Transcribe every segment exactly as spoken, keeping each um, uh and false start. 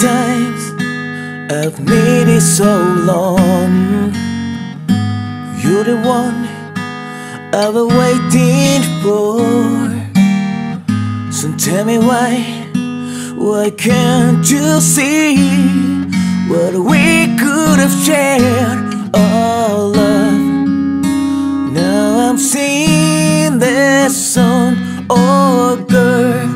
times I've made it so long. You're the one I've been waiting for. So tell me why, why can't you see what we could have shared? Oh love, now I'm seeing the sun. Oh girl,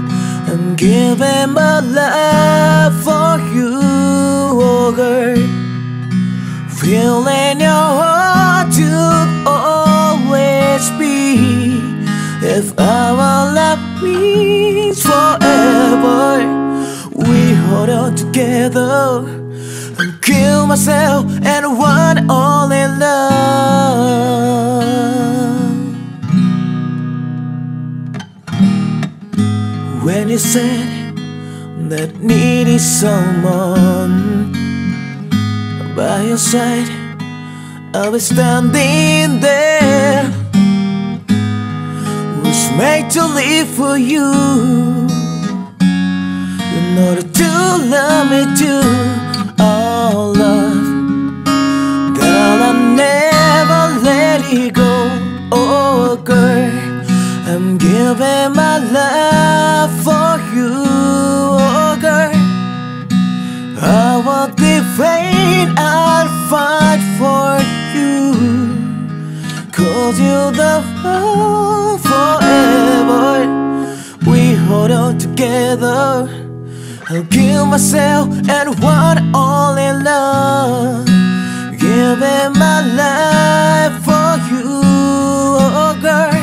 I'm giving my love for you, oh girl. Feeling your heart to always be. If our love means forever, we hold on together and kill myself and one all in love. When you said that needed someone by your side, I'll be standing there, was made to live for you. In order to love me too, oh love, girl, I'll never let it go. Oh girl, I'm giving my love for you. I won't be afraid, I'll fight for you, cause you're the one forever. We hold on together, I'll give myself and one all in love. Giving my life for you, oh girl.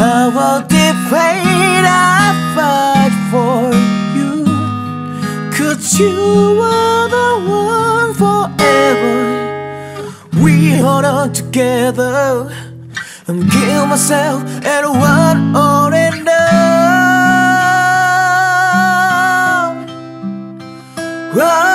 I won't be afraid, I'll fight for you, you are the one forever. We hold on together and kill myself and one all in love.